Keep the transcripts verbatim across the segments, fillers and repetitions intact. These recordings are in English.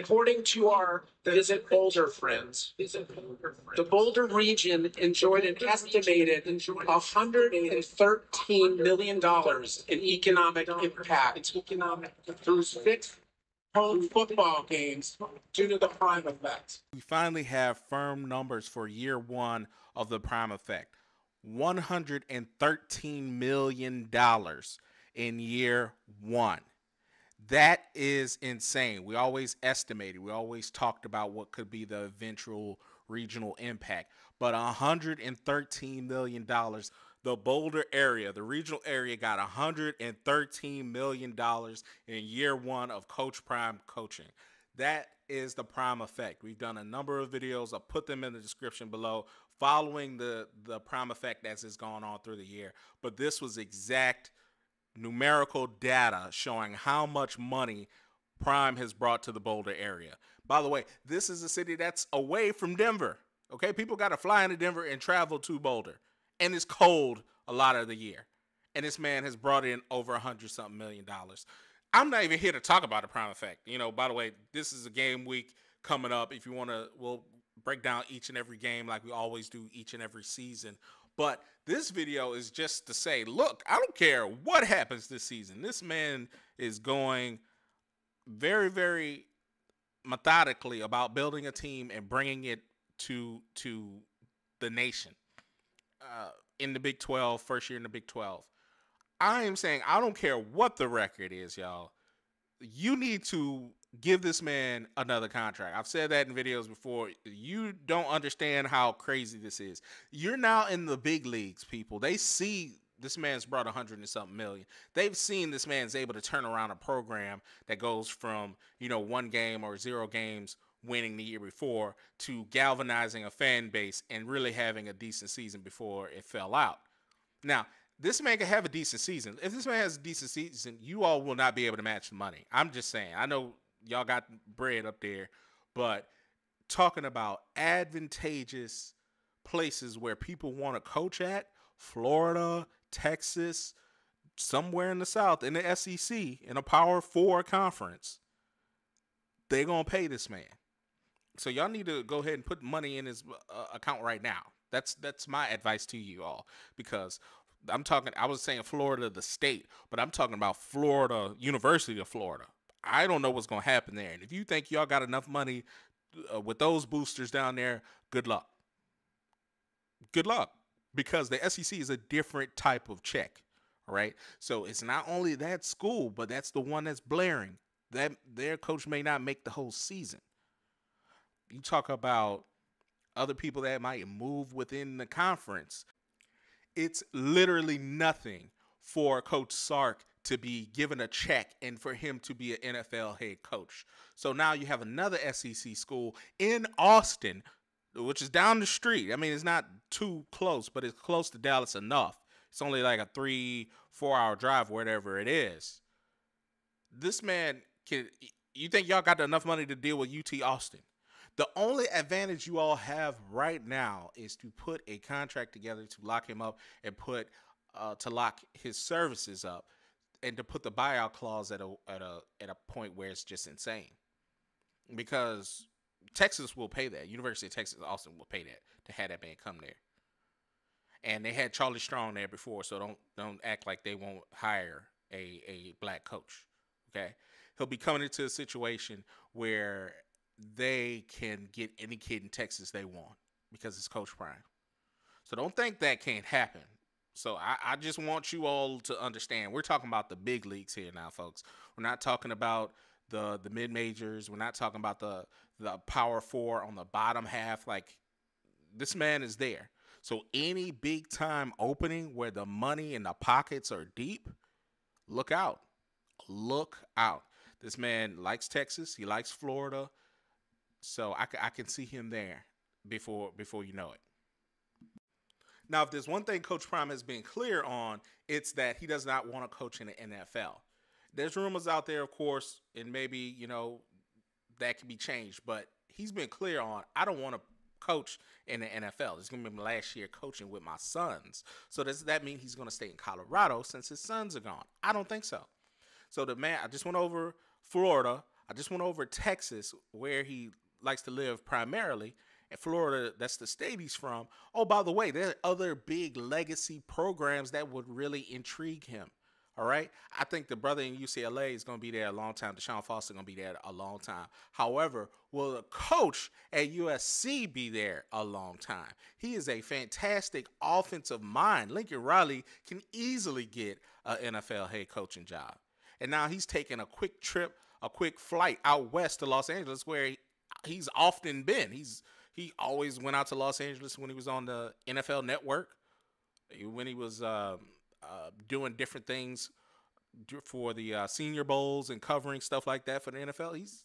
According to our Visit Boulder friends, the Boulder region enjoyed an estimated one hundred thirteen million dollars in economic impact through six home football games due to the Prime effect. We finally have firm numbers for year one of the Prime effect. one hundred thirteen million dollars in year one. That is insane. We always estimated, we always talked about what could be the eventual regional impact, but one hundred thirteen million dollars, the Boulder area, the regional area got one hundred thirteen million dollars in year one of Coach Prime coaching. That is the Prime effect. We've done a number of videos. I'll put them in the description below following the, the Prime effect as it's gone on through the year, but this was exact numerical data showing how much money Prime has brought to the Boulder area. By the way, this is a city that's away from Denver. Okay, people got to fly into Denver and travel to Boulder, and it's cold a lot of the year. And this man has brought in over a hundred something million dollars. I'm not even here to talk about the Prime effect. You know, by the way, this is a game week coming up. If you want to, we'll break down each and every game like we always do each and every season. But this video is just to say, look, I don't care what happens this season. This man is going very, very methodically about building a team and bringing it to to the nation uh, in the Big twelve, first year in the Big twelve. I am saying I don't care what the record is, y'all. You need to give this man another contract. I've said that in videos before. You don't understand how crazy this is. You're now in the big leagues, people. They see this man's brought a hundred and something million. They've seen this man's able to turn around a program that goes from, you know, one game or zero games winning the year before to galvanizing a fan base and really having a decent season before it fell out. Now, this man can have a decent season. If this man has a decent season, you all will not be able to match the money. I'm just saying. I know y'all got bread up there, but talking about advantageous places where people want to coach at, Florida, Texas, somewhere in the South, in the S E C, in a Power four conference, they're going to pay this man. So y'all need to go ahead and put money in his uh, account right now. That's, that's my advice to you all, because I'm talking, I was saying Florida, the state, but I'm talking about Florida, University of Florida. I don't know what's going to happen there. And if you think y'all got enough money uh, with those boosters down there, good luck. Good luck, because the S E C is a different type of check, all right? So it's not only that school, but that's the one that's blaring. That their coach may not make the whole season. You talk about other people that might move within the conference. It's literally nothing for Coach Sark to be given a check and for him to be an N F L head coach. So now you have another S E C school in Austin, which is down the street. I mean, it's not too close, but it's close to Dallas enough. It's only like a three, four hour drive, whatever it is. This man can, you think y'all got enough money to deal with U T Austin? The only advantage you all have right now is to put a contract together to lock him up and put, uh, to lock his services up, and to put the buyout clause at a at a at a point where it's just insane, because Texas will pay that. University of Texas, Austin will pay that to have that man come there, and they had Charlie Strong there before, so don't don't act like they won't hire a a black coach. Okay, he'll be coming into a situation where they can get any kid in Texas they want because it's Coach Prime. So don't think that can't happen. So I, I just want you all to understand, we're talking about the big leagues here now, folks. We're not talking about the the mid-majors. We're not talking about the, the Power Four on the bottom half. Like, this man is there. So any big-time opening where the money and the pockets are deep, look out. Look out. This man likes Texas. He likes Florida. So I, I can see him there before before you know it. Now, if there's one thing Coach Prime has been clear on, it's that he does not want to coach in the N F L. There's rumors out there, of course, and maybe, you know, that can be changed. But he's been clear on, I don't want to coach in the N F L. It's going to be my last year coaching with my sons. So does that mean he's going to stay in Colorado since his sons are gone? I don't think so. So the man, I just went over Florida. I just went over Texas, where he likes to live primarily, and Florida, that's the state he's from. Oh, by the way, there are other big legacy programs that would really intrigue him. All right. I think the brother in U C L A is going to be there a long time. Deshaun Foster is going to be there a long time. However, will the coach at U S C be there a long time? He is a fantastic offensive mind. Lincoln Riley can easily get an N F L head coaching job. And now he's taking a quick trip, a quick flight out west to Los Angeles, where he's often been. He's he always went out to Los Angeles when he was on the N F L network, when he was um, – Uh, doing different things for the uh, Senior Bowls and covering stuff like that for the N F L. He's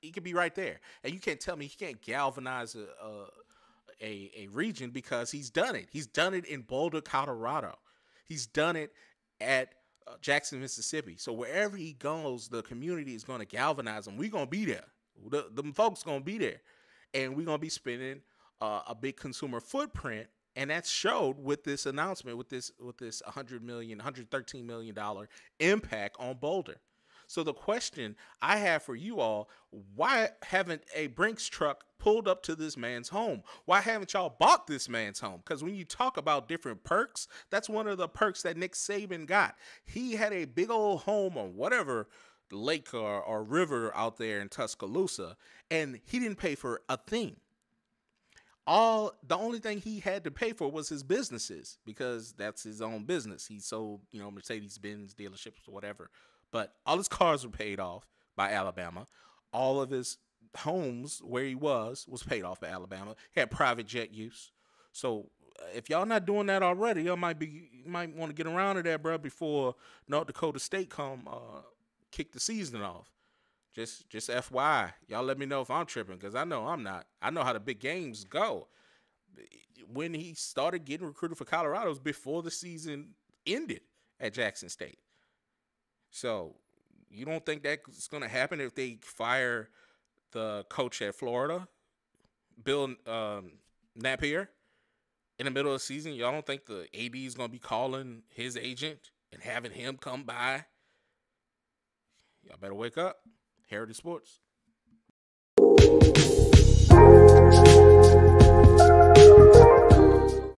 he could be right there, and you can't tell me he can't galvanize a a, a a region, because he's done it. He's done it in Boulder, Colorado. He's done it at uh, Jackson, Mississippi. So wherever he goes, the community is going to galvanize him. We're going to be there. The them folks going to be there, and we're going to be spending uh, a big consumer footprint. And that showed with this announcement, with this with this one hundred million, one hundred thirteen million dollar impact on Boulder. So the question I have for you all, why haven't a Brinks truck pulled up to this man's home? Why haven't y'all bought this man's home? Because when you talk about different perks, that's one of the perks that Nick Saban got. He had a big old home on whatever lake or, or river out there in Tuscaloosa, and he didn't pay for a thing. All the only thing he had to pay for was his businesses, because that's his own business. He sold, you know, Mercedes-Benz dealerships or whatever. But all his cars were paid off by Alabama. All of his homes where he was was paid off by Alabama. He had private jet use. So if y'all not doing that already, y'all might be you might want to get around to that, bro, before North Dakota State come uh, kick the season off. Just just F Y I, y'all let me know if I'm tripping, because I know I'm not. I know how the big games go. When he started getting recruited for Colorado, it was before the season ended at Jackson State. So you don't think that's going to happen if they fire the coach at Florida, Bill um, Napier, in the middle of the season? Y'all don't think the A D is going to be calling his agent and having him come by? Y'all better wake up. Heritage Sports.